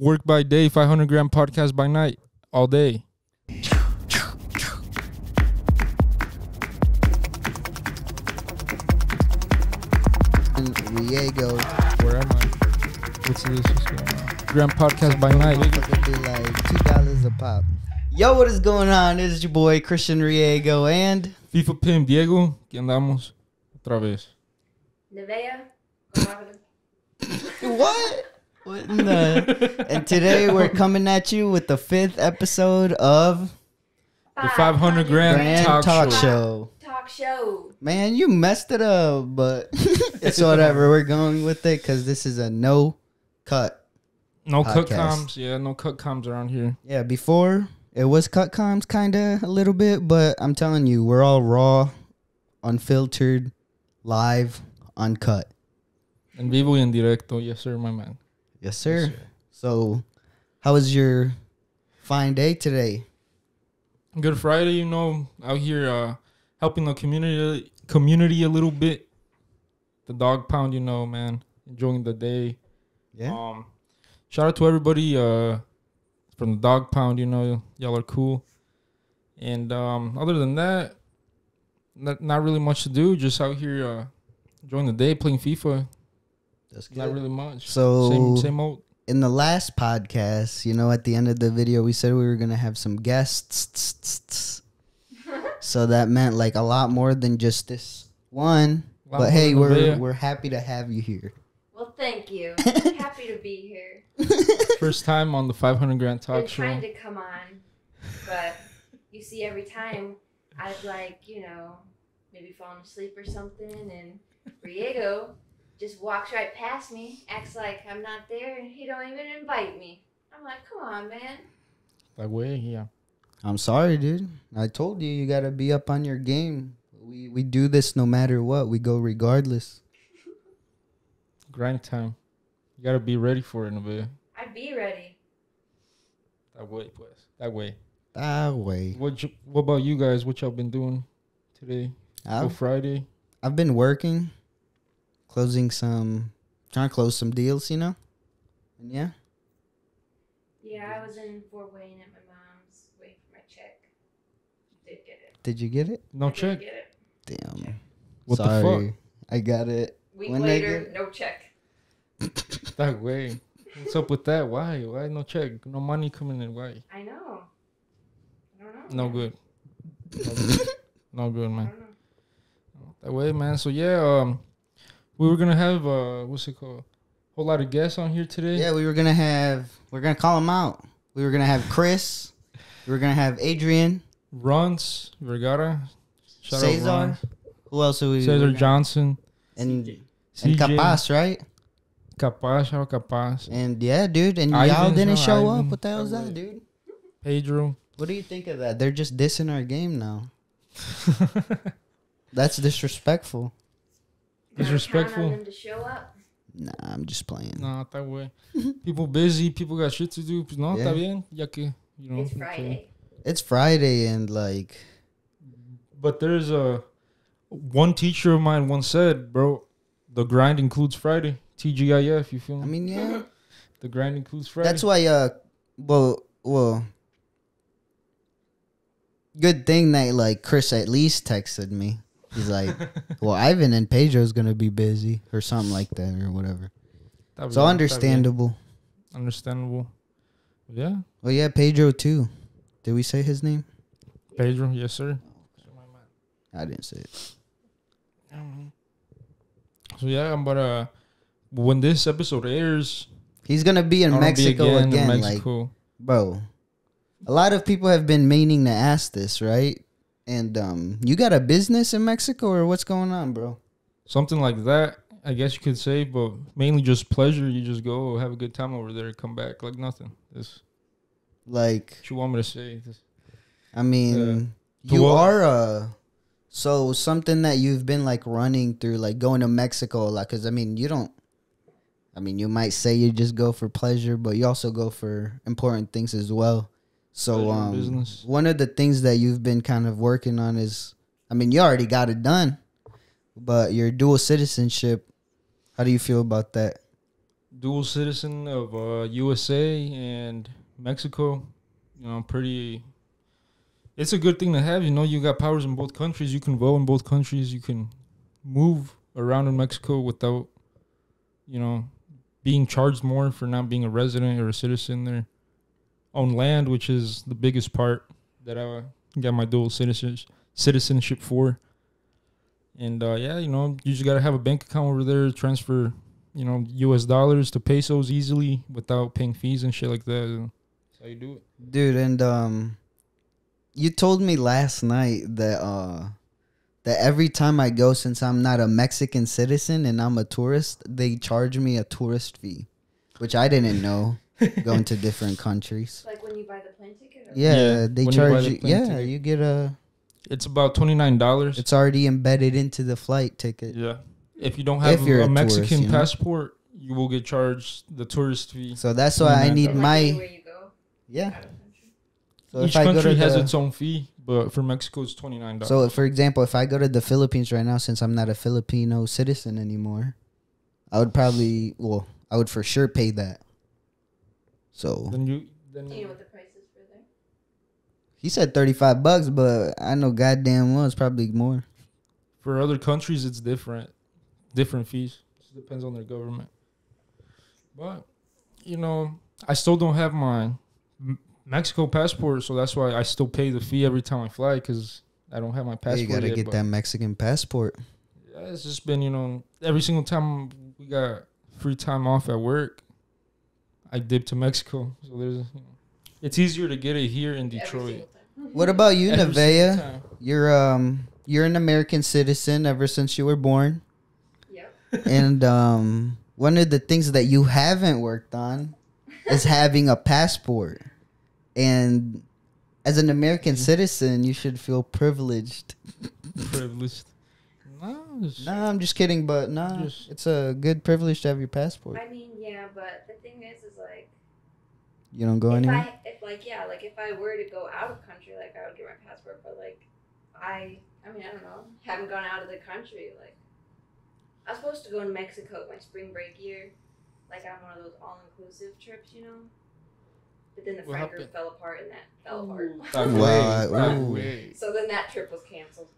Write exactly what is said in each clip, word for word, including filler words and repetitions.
Work by day, five hundred grand podcast by night, all day. Diego. Where am I? What's this? What's going on? Grand podcast by night. It'll be like two dollars a pop. Yo, what is going on? It's your boy Christian Riego and FIFA Pimp Diego. Que andamos otra vez. Nevaeh. What? What in the? And today we're coming at you with the fifth episode of the five hundred grand Grand Talk, talk Show. show. Show. Man, you messed it up, but it's whatever. We're going with it because this is a no cut. No podcast. Cut comms. Yeah, no cut comms around here. Yeah, before it was cut comms kind of a little bit, but I'm telling you, we're all raw, unfiltered, live, uncut. En vivo y en directo. Yes, sir, my man. Yes, sir. Yes, sir. So, how was your fine day today? Good Friday, you know, out here, uh, helping the community community a little bit. The dog pound, you know, man. Enjoying the day. Yeah. Um, shout out to everybody uh, from the dog pound, you know. Y'all are cool. And um, other than that, not, not really much to do. Just out here uh, enjoying the day, playing FIFA. That's good. Not really much. So same, same old. In the last podcast, you know, at the end of the video, we said we were going to have some guests. So that meant like a lot more than just this one. But hey, we're there. We're happy to have you here. Well, thank you. I'm happy to be here. First time on the five hundred grand talk Been show. Trying to come on, but you see, every time I'd like you know maybe falling asleep or something, and Riego just walks right past me, acts like I'm not there, and he don't even invite me. I'm like, come on, man. Like we're here. I'm sorry, dude. I told you, you got to be up on your game. We we do this no matter what. We go regardless. Grind time. You got to be ready for it, Nevaeh. I'd be ready. That way, pues. That way. That way. What, you, what about you guys? What y'all been doing today? I've, Till Friday? I've been working, closing some, trying to close some deals, you know? And yeah. Yeah, I was in Fort Wayne at my Did you get it? No I check. It. Damn. Check. What Sorry. the fuck? I got it. Week when later, no check. That way. What's up with that? Why? Why no check? No money coming in. Why? I know. I don't know. No good. No good, no good man. That way, man. So yeah, um, we were gonna have uh, what's it called? A whole lot of guests on here today. Yeah, we were gonna have. We're gonna call them out. We were gonna have Chris. We were gonna have Adrian. Runs, Vergara, Cesar. Runs. Who else are we? Cesar Johnson. And, and Capaz, right? Capaz, shout out Capaz. And yeah, dude. And y'all didn't show Ivan. up. What the hell was that, that, dude? Pedro. What do you think of that? They're just dissing our game now. That's disrespectful. Disrespectful? Them to show up. Nah, I'm just playing. Nah, that way. People busy. People got shit to do. No, yeah. Tá bien. Ya que, you know, it's Friday. Okay. It's Friday and like, but there's a one teacher of mine once said, bro, the grind includes Friday. T G I F, you feel me? I mean, yeah, the grind includes Friday. That's why, uh, well, well, good thing that like Chris at least texted me. He's like, well, Ivan and Pedro's gonna be busy or something like that or whatever. That'd so be, understandable. Understandable. Yeah. Well, yeah, Pedro too. Did we say his name? Pedro, yes, sir. I didn't say it. So, yeah, but uh, when this episode airs... He's going to be in Mexico be again. again in Mexico. Like, bro, a lot of people have been meaning to ask this, right? And um, you got a business in Mexico or what's going on, bro? Something like that, I guess you could say, but mainly just pleasure. You just go have a good time over there, come back like nothing. It's... Like, what you want me to say? I mean, uh, you are uh, so something that you've been like running through, like going to Mexico a lot. Because I mean, you don't. I mean, you might say you just go for pleasure, but you also go for important things as well. So, um, one of the things that you've been kind of working on is, I mean, you already got it done, but your dual citizenship. How do you feel about that? dual citizen of uh, U S A and Mexico. You know, pretty. It's a good thing to have. You know, you got powers in both countries. You can vote in both countries. You can move around in Mexico without, you know, being charged more for not being a resident or a citizen there. On land, which is the biggest part that I got my dual citizens citizenship for. And, uh, yeah, you know, you just got to have a bank account over there, transfer, you know, U S dollars to pesos easily without paying fees and shit like that. That's how you do it. Dude, and um, you told me last night that uh, that every time I go, since I'm not a Mexican citizen and I'm a tourist, they charge me a tourist fee, which I didn't know going to different countries. Like when you buy the plane ticket? Or yeah, yeah, they charge you. The yeah, ticket. You get a... It's about twenty-nine dollars. It's already embedded into the flight ticket. Yeah. If you don't have a, a, a Mexican tourist, you know? passport, you will get charged the tourist fee. So that's why I need my... Where you go? Yeah. So each if country I go has the, its own fee, but for Mexico, it's twenty-nine dollars. So, for example, if I go to the Philippines right now, since I'm not a Filipino citizen anymore, I would probably... Well, I would for sure pay that. So... Then you... Then you know what the price is for there? He said thirty-five bucks, but I know goddamn well it's probably more. For other countries, it's different. Different fees. It depends on their government. But, you know, I still don't have my Mexico passport, so that's why I still pay the fee every time I fly, because I don't have my passport yet. Yeah, you got to get that Mexican passport. Yeah, it's just been, you know, every single time we got free time off at work, I dip to Mexico. So there's, you know, it's easier to get it here in Detroit. What about you, Nevaeh? You're um you're an American citizen ever since you were born. Yeah. And um one of the things that you haven't worked on is having a passport. And as an American citizen, you should feel privileged. Privileged. No, nah, I'm just kidding, but no, nah, it's a good privilege to have your passport. I mean, yeah, but the thing is is like you don't go if anywhere? I, if like yeah, like if I were to go out of country, like I would get my passport, but like I I mean I don't know. Haven't gone out of the country. Like I was supposed to go to Mexico my spring break year, like on one of those all inclusive trips, you know? But then the friend group fell apart and that fell apart. Wow. So then that trip was cancelled.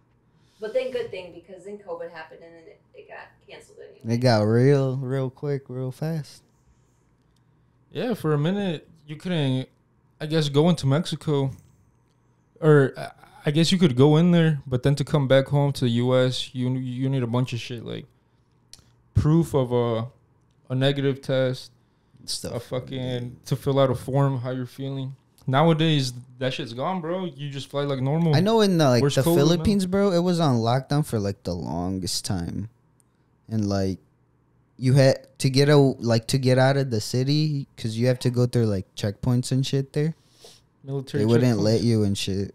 But then good thing because then COVID happened and then it, it got cancelled anyway. It got real, real quick, real fast. Yeah, for a minute you couldn't, I guess, go into Mexico. Or I guess you could go in there, but then to come back home to the U S, you you need a bunch of shit. Like proof of a, a negative test, stuff. A fucking, to fill out a form, how you're feeling. Nowadays, that shit's gone, bro. You just fly like normal. I know in the, like, the Philippines, bro, it was on lockdown for, like, the longest time. And, like, you had to get, a, like, to get out of the city because you have to go through, like, checkpoints and shit there. Military They wouldn't let you and shit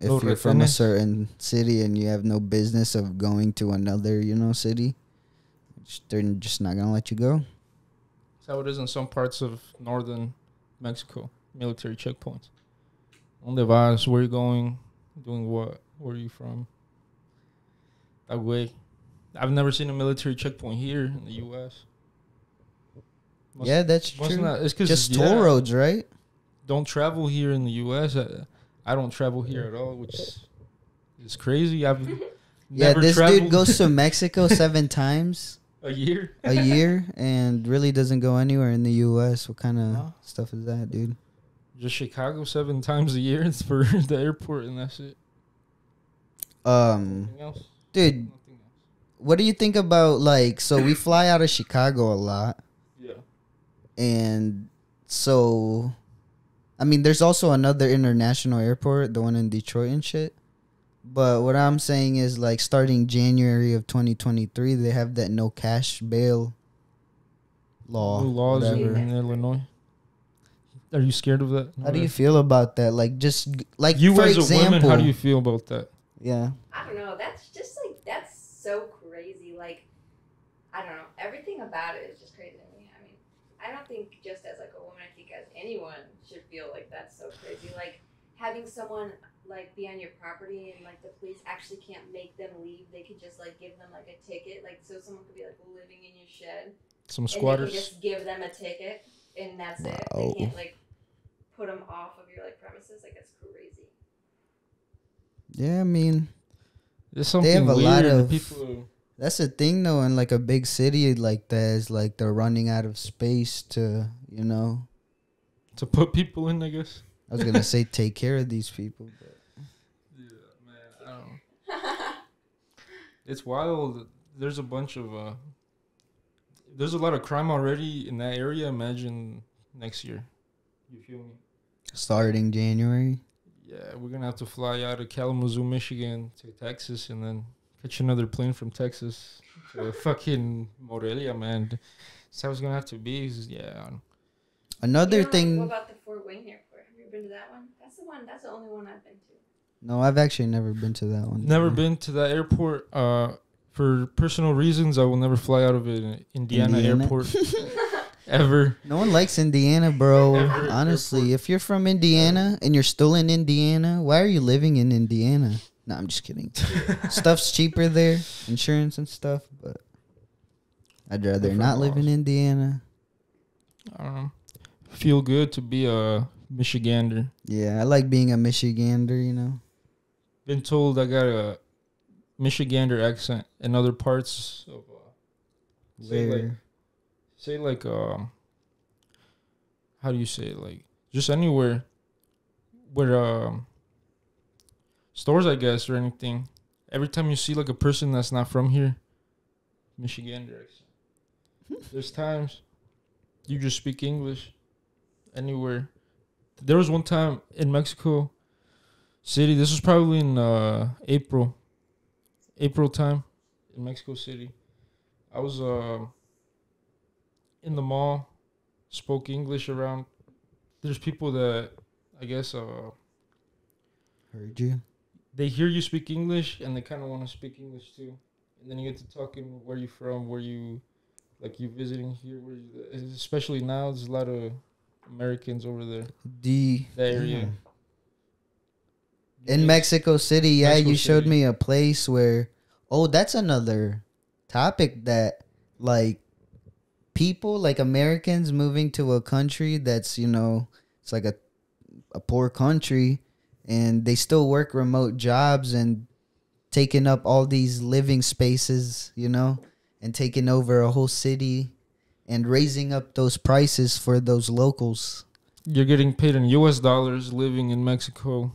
if you're from a certain city and you have no business of going to another, you know, city. They're just not going to let you go. That's how it is in some parts of northern Mexico. Military checkpoints. On the vibes, where you going, doing what, where are you from? That way. I've never seen a military checkpoint here in the U S. Must, yeah, that's true. Not, it's just yeah, toll roads, right? Don't travel here in the U S. I, I don't travel here at all, which is crazy. I've yeah, never this traveled. Dude goes to Mexico seven times. A year? A year, and really doesn't go anywhere in the U S. What kind of no. stuff is that, dude? Just Chicago seven times a year. It's for the airport, and that's it. Um, else? Dude, else. What do you think about, like, so we fly out of Chicago a lot. Yeah. And so, I mean, there's also another international airport, the one in Detroit and shit. But what I'm saying is, like, starting January of twenty twenty-three, they have that no cash bail law. New laws whatever. in Illinois. Are you scared of that? No how do way. you feel about that? Like, just, like, you for as example, a woman, how do you feel about that? Yeah. I don't know. That's just, like, that's so crazy. Like, I don't know. Everything about it is just crazy to me. I mean, I don't think just as, like, a woman, I think as anyone should feel like that's so crazy. Like, having someone, like, be on your property and, like, the police actually can't make them leave. They could just, like, give them, like, a ticket. Like, so someone could be, like, living in your shed Some squatters. And you can just give them a ticket, and that's wow. it. They can't like put them off of your like premises. Like that's crazy. Yeah, I mean, there's something they have a weird lot of people. Who that's the thing, though, in like a big city like that is like they're running out of space to, you know, to put people in. I guess I was gonna say take care of these people, but yeah, man, I don't. It's wild. There's a bunch of uh, there's a lot of crime already in that area. Imagine next year. You feel me? Starting January. Yeah, we're gonna have to fly out of Kalamazoo, Michigan, to Texas, and then catch another plane from Texas to fucking Morelia, man. That's how it's gonna have to be. Yeah. Another you know, thing. What about the Fort Wayne airport? Have you been to that one? That's the one. That's the only one I've been to. No, I've actually never been to that one. Never been to that airport. Uh, for personal reasons, I will never fly out of an Indiana, Indiana? airport. Ever. No one likes Indiana, bro. Ever. Honestly, Ever. if you're from Indiana and you're still in Indiana, why are you living in Indiana? No, I'm just kidding. Stuff's cheaper there, insurance and stuff, but I'd rather not live in Indiana. I don't know. Feel good to be a Michigander. Yeah, I like being a Michigander, you know. Been told I got a Michigander accent in other parts of uh, say like Say, like, um, how do you say it? Like, just anywhere where, um, stores, I guess, or anything. Every time you see, like, a person that's not from here, Michigander accent. There's times you just speak English anywhere. There was one time in Mexico City. This was probably in uh, April. April time in Mexico City. I was, um... Uh, in the mall, spoke English around. There's people that, I guess, uh, heard you. They hear you speak English, and they kind of want to speak English, too. And then you get to talking, where you from, where you, like, you visiting here. Where you, especially now, there's a lot of Americans over there. The that area. Yeah. In Mexico City, yeah, Mexico you showed City. me a place where, oh, that's another topic that, like, people like Americans moving to a country that's, you know, it's like a a poor country, and they still work remote jobs and taking up all these living spaces, you know, and taking over a whole city and raising up those prices for those locals. You're getting paid in U S dollars living in Mexico,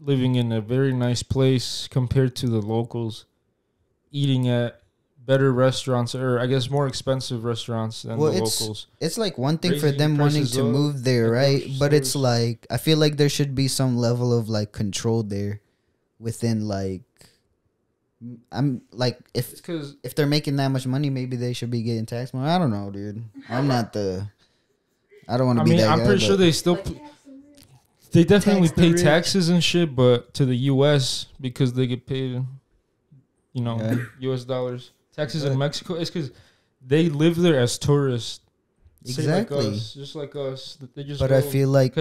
living in a very nice place compared to the locals, eating at better restaurants, or I guess more expensive restaurants than well, the it's, locals. It's like one thing Raising for them wanting to up, move there, right? But stores. It's like, I feel like there should be some level of like control there within like, I'm like, if if they're making that much money, maybe they should be getting tax money. I don't know, dude. I'm not the, I don't want to be mean, that I'm guy. I'm pretty sure they still, like, they definitely tax pay the taxes and shit, but to the U S because they get paid, you know, yeah. U S dollars. Taxes in Mexico, it's because they live there as tourists. Exactly. Like us, just like us. They just but I feel like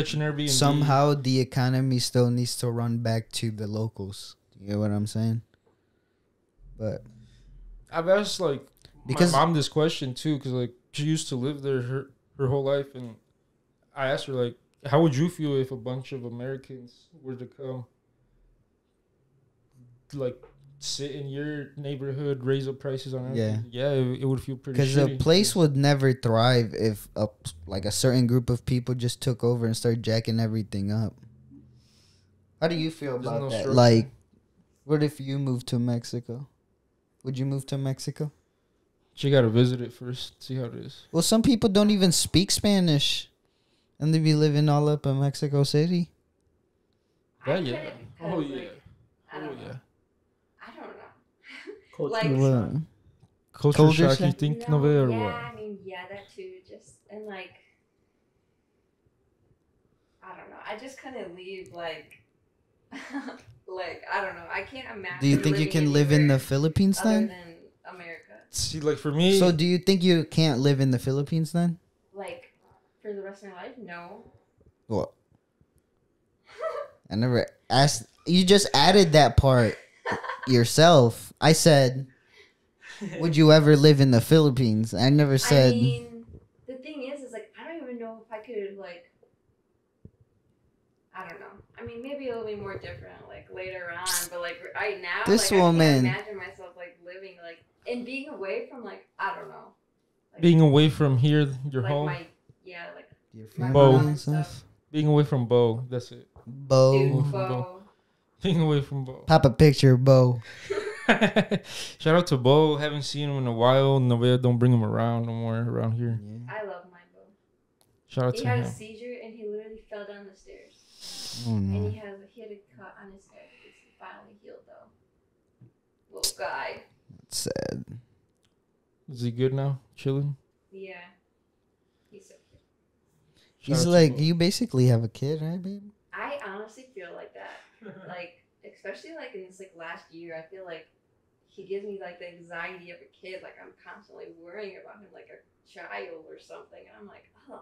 somehow the economy still needs to run back to the locals. You get what I'm saying? But I've asked, like, my mom this question, too, because, like, she used to live there her, her whole life. And I asked her, like, how would you feel if a bunch of Americans were to come, like, sit in your neighborhood, raise up prices on everything? Yeah, yeah, it, it would feel pretty shitty. Because a place would never thrive if a, like a certain group of people just took over and started jacking everything up. How do you feel about no that? Structure. Like, what if you moved to Mexico? Would you move to Mexico? You gotta visit it first, see how it is. Well, some people don't even speak Spanish, and they be living all up in Mexico City. Oh yeah! Oh yeah! Oh yeah! Culture. Like, what? Culture, culture shock, shock, you think, no, Nevaeh, or yeah, what? Yeah, I mean, yeah, that too. Just, and like, I don't know. I just couldn't leave, like, like, I don't know. I can't imagine. Do you think you can live in the Philippines then? Other than America. See, like, for me. So, do you think you can't live in the Philippines then? Like, for the rest of my life? No. What? I never asked. You just added that part yourself. I said Would you ever live in the Philippines? I never said. I mean, the thing is, is like, I don't even know if I could, like, I don't know. I mean, maybe it'll be more different, like, later on. But, like, right now, this like, woman. I can't imagine myself, like, living, like, and being away from, like, I don't know. Like, being away from here, your like home? My, yeah, like, your my mom and stuff. Being away from Bo, that's it. Bo. Dude, Bo. Bo. Being away from Bo. Pop a picture of Bo. Shout out to Bo. Haven't seen him in a while. Nevaeh don't bring him around no more around here. Yeah. I love my Bo. Shout out he to him. He had a seizure and he literally fell down the stairs. Oh, no. And he has he had a cut on his head. It's finally healed though. Little guy. That's sad. Is he good now? Chilling? Yeah. He's so good. Shout He's like you basically have a kid, right, babe? I honestly feel like that. Like especially like in this like last year, I feel like he gives me like the anxiety of a kid. Like I'm constantly worrying about him like a child or something, and I'm like, oh.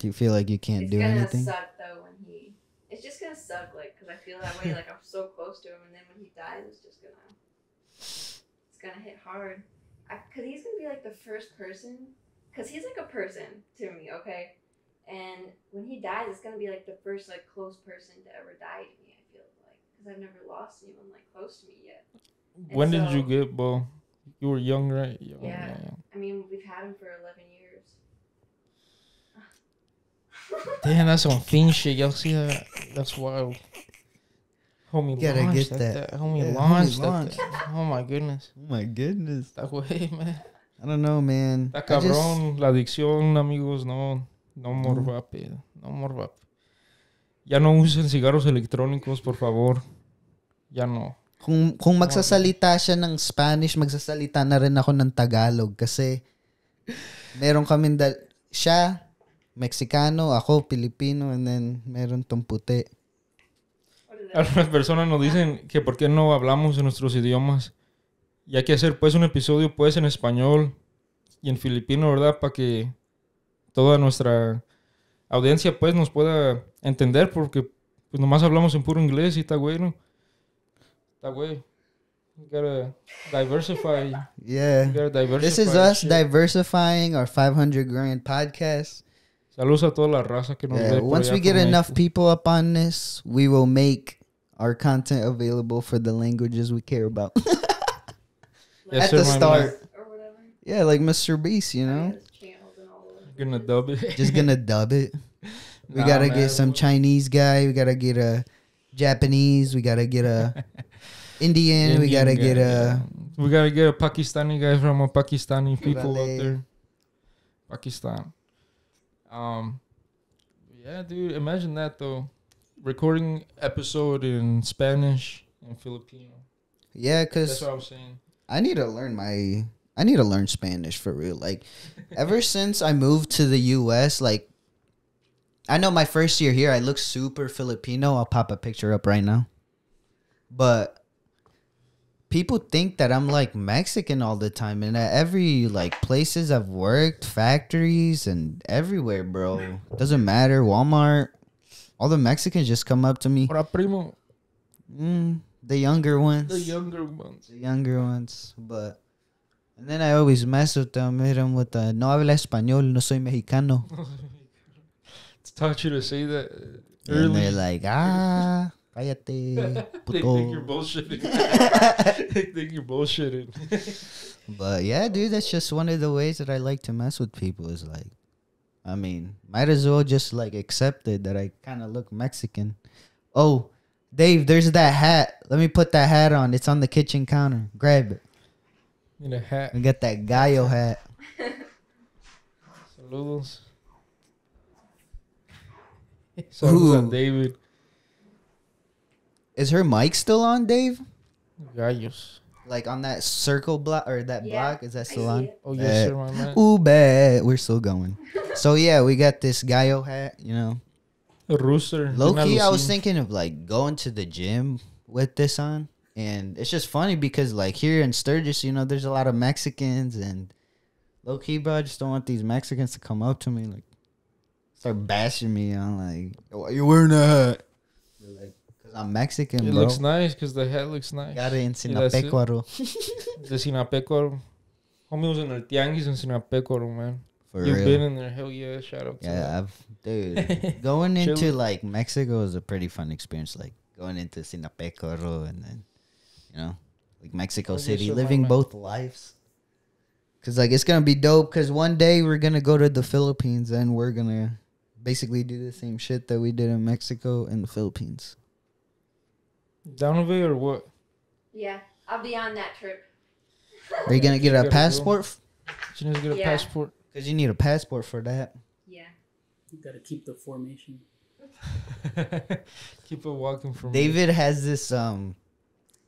Do you feel like you can't it's do gonna anything? It's gonna suck though when he. It's just gonna suck, like, cause I feel that way. Like I'm so close to him, and then when he dies, it's just gonna. It's gonna hit hard, I, cause he's gonna be like the first person, cause he's like a person to me, okay. And when he dies, it's gonna be like the first like close person to ever die to me. I feel like, cause I've never lost anyone like close to me yet. And when so, did you get Bo? You were young, right? Young, yeah. Young, young. I mean, we've had him for eleven years. Damn, that's some fiend shit. Y'all see that? That's wild. Homie gotta launched get that. that. that. Homie yeah, launched that, that. Oh my goodness. Oh my goodness. That way, man. I don't know, man. That cabrón, just... la adicción, amigos, no, no morvape, no morvape. Ya no usen cigarros electrónicos, por favor. Ya no. Kung, kung magsasalita siya ng Spanish, magsasalita na rin ako ng Tagalog kasi meron kaming dal... Siya... Mexicano, ako, Filipino, and then meron tong puti. Algunas personas nos dicen que por qué no hablamos en nuestros idiomas. Y hay que hacer pues un episodio pues en español y en filipino, ¿verdad? Para que toda nuestra audiencia pues nos pueda entender porque pues nomás hablamos en puro inglés y está güey, ¿no? Está güey. You gotta diversify. Yeah. You gotta diversify. This is us shit. Diversifying our five hundred grand podcast. Saludos a toda la raza que nos yeah, once we get enough people up on this, we will make our content available for the languages we care about. Yes, at sir, the start. Or whatever. Yeah, like Mister Beast, you know? Gonna dub it. Just gonna dub it. We nah, gotta man. get some Chinese guy. We gotta get a Japanese. We gotta get a Indian. Indian we gotta guy. get a... We gotta get a Pakistani guy from a Pakistani people Vale. out there. Pakistan. Um, yeah, dude, imagine that, though. Recording episode in Spanish and Filipino. Yeah, because... That's what I'm saying. I need to learn my... I need to learn Spanish for real. Like, ever since I moved to the U S, like, I know my first year here, I look super Filipino. I'll pop a picture up right now. But... people think that I'm like Mexican all the time, and at every like places I've worked, factories and everywhere, bro. Doesn't matter. Walmart, all the Mexicans just come up to me. Hola, primo. Mm, the younger ones. The younger ones. The younger ones. But and then I always mess with them, hit them with the no habla español, no soy mexicano. It's taught you to say that early. And they're like ah. Cállate, puto. They think you're bullshitting. They think you're bullshitting. But yeah, dude, that's just one of the ways that I like to mess with people is like, I mean, might as well just like accept it that I kind of look Mexican. Oh, Dave, there's that hat. Let me put that hat on. It's on the kitchen counter. Grab it. Need a hat. We got that Gallo hat. Saludos. Saludos, David. Is her mic still on, Dave? Gallos. Like on that circle block or that yeah, block? Is that still on? Oh, yes, sir, my man. Ooh, bad. We're still going. So, yeah, we got this Gallo hat, you know. A rooster. Low-key, I was thinking of, like, going to the gym with this on. And it's just funny because, like, here in Sturgis, you know, there's a lot of Mexicans. And low-key, bro, I just don't want these Mexicans to come up to me, like, start bashing me. I'm like, why are you wearing a hat? They're like, I'm Mexican, it bro. Looks nice because the hat looks nice. Got it in Sinapecuaro. The Sinapecuaro. Homie was in the tianguis in Sinapecuaro, man. For You've real? Been in there. Hell yeah. Shout out to yeah, I've, dude. Going into like Mexico is a pretty fun experience. Like going into Sinapecuaro and then, you know, like Mexico City, living both lives. Because like it's going to be dope because one day we're going to go to the Philippines and we're going to basically do the same shit that we did in Mexico and the Philippines. Down over or what? Yeah, I'll be on that trip. Are you going to get a passport? She needs to get a passport. Because you need a passport for that. Yeah. You got to keep the formation. Keep it walking from David me. Has this, um,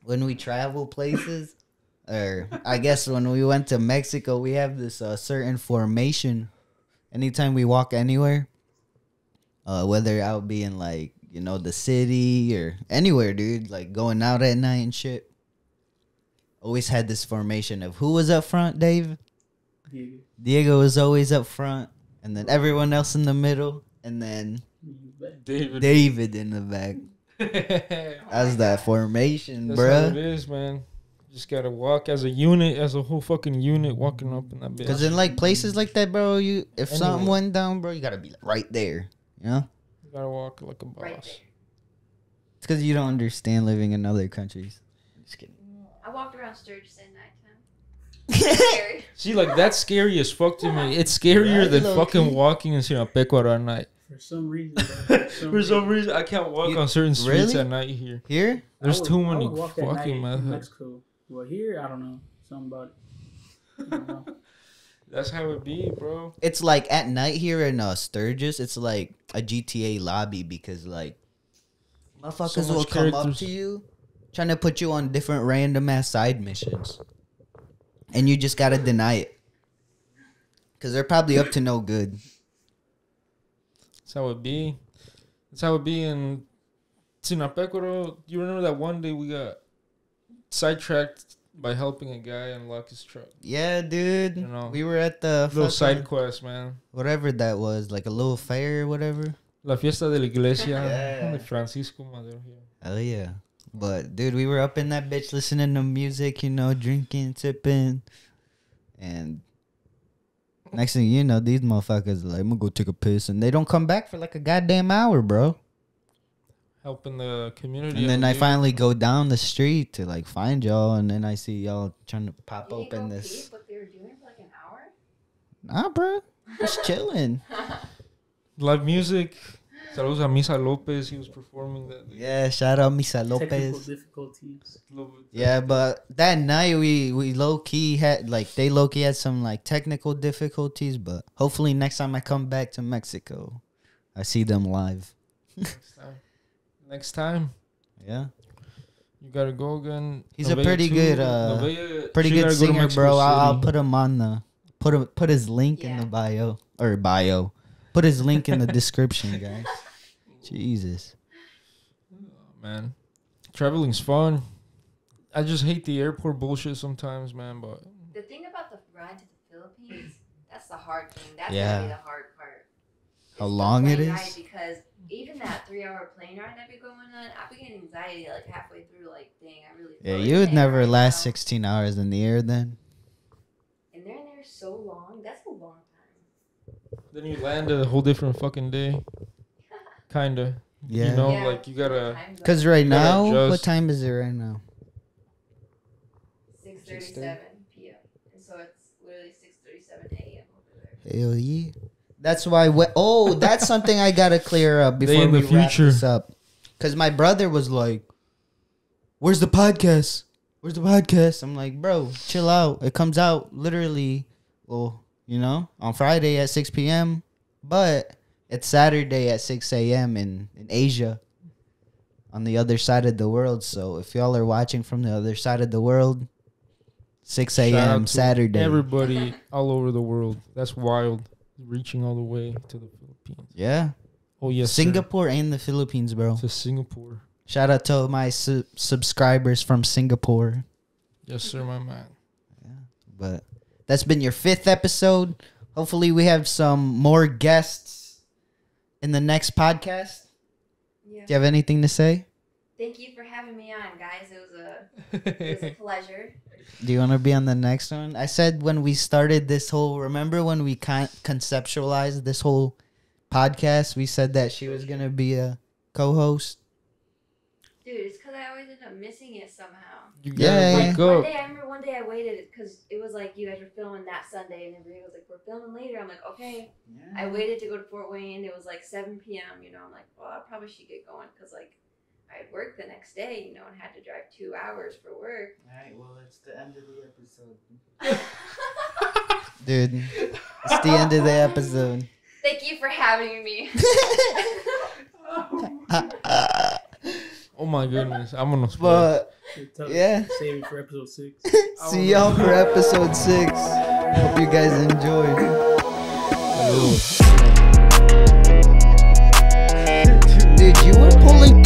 when we travel places, or I guess when we went to Mexico, we have this uh, certain formation. Anytime we walk anywhere, uh, whether I'll be in like, you know, the city or anywhere, dude, like going out at night and shit. Always had this formation of who was up front, Dave? Diego. Diego was always up front, and then everyone else in the middle, and then David, David in the back. That's that formation, That's bro. That's what it is, man. Just gotta walk as a unit, as a whole fucking unit, walking up in that bitch. Because in like places like that, bro, you if anyway. something went down, bro, you gotta be like right there, you know. You gotta walk like a boss. Right it's because you don't understand living in other countries. I'm just kidding. I walked around Sturgis. See, like that's scary as fuck to me. It's scarier than fucking key. walking in Sinapecuaro at night. For some reason, for some, for some reason. reason, I can't walk you, on certain really? streets at night here. Here, there's would, too many fucking methods. Well, here, I don't know something about it. I don't know. That's how it be, bro. It's like at night here in uh, Sturgis, it's like a G T A lobby because like motherfuckers so will characters. come up to you, trying to put you on different random ass side missions. And you just gotta deny it. Because they're probably up to no good. That's how it be. That's how it be in Tinapecuaro. You remember that one day we got sidetracked by helping a guy unlock his truck? Yeah, dude. You know, we were at the... Little side quest, man. Whatever that was. Like a little fair or whatever. La fiesta de la iglesia. Yeah. Francisco Madero. Hell yeah. But, dude, we were up in that bitch listening to music, you know, drinking, tipping. And next thing you know, these motherfuckers are like, I'm going to go take a piss. And they don't come back for like a goddamn hour, bro. Helping the community. And then I finally go down the street to like find y'all. And then I see y'all trying to pop open this. What they were doing for like an hour? Nah, bro. Just chilling. Live music. Saludos a Misael Lopez. He was performing that day. Yeah, shout out Misael Lopez. Technical difficulties. Yeah, but that night we, we low-key had, like, they low-key had some, like, technical difficulties. But hopefully next time I come back to Mexico, I see them live. Next time. Next time. Yeah. You got to go again. He's Nevaeh a pretty too. good uh, Nevaeh, pretty good singer, go bro. I'll, I'll put him on the, put, him, put his link yeah. in the bio, or bio. Put his link in the description, guys. Jesus. Oh, man. Traveling's fun. I just hate the airport bullshit sometimes, man. But the thing about the ride to the Philippines, that's the hard thing. That's yeah. going to be the hard part. How long it is? Because even that three-hour plane ride that be going on, I be getting anxiety like halfway through, like, dang, I really... Yeah, you would never right last now. sixteen hours in the air then. And they're in there so long. That's a long... Then you land a whole different fucking day. Kinda. Yeah. You know, yeah. like, you gotta... Because right now, adjust. What time is it right now? six thirty-seven p m And so it's literally six thirty-seven a m over there. Hell yeah. That's why... We oh, that's something I gotta clear up before in we the wrap future. this up. Because my brother was like, where's the podcast? Where's the podcast? I'm like, bro, chill out. It comes out literally... Well... You know, on Friday at six p m, but it's Saturday at six a m in, in Asia on the other side of the world. So if y'all are watching from the other side of the world, six a m Saturday. Everybody all over the world. That's wild. Reaching all the way to the Philippines. Yeah. Oh, yes. Singapore sir. and the Philippines, bro. To Singapore. Shout out to my su subscribers from Singapore. Yes, sir, my man. Yeah, but... That's been your fifth episode. Hopefully we have some more guests in the next podcast. Yeah. Do you have anything to say? Thank you for having me on, guys. It was a, it was a pleasure. Do you want to be on the next one? I said when we started this whole, remember when we con conceptualized this whole podcast, we said that she was going to be a co-host. Dude, it's because I always end up missing it somehow. You yeah, like, go. One day, I remember one day I waited because it was like you guys were filming that Sunday and everybody was like, we're filming later. I'm like, okay. Yeah. I waited to go to Fort Wayne. It was like seven P M You know, I'm like, well, I probably should get going because like, I'd work the next day, you know, and had to drive two hours for work. All right, well, it's the end of the episode. Dude, it's the end of the episode. Thank you for having me. Oh, my goodness. I'm going to spoil but, it. Yeah. Save it for episode six. See y'all for episode six. Hope you guys enjoyed. Hello. Dude, you were pulling...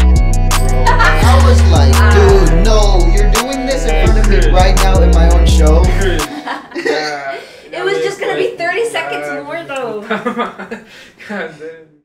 I was like, dude, no, you're doing this in front of me right now in my own show. It was just gonna be thirty seconds more though. God damn.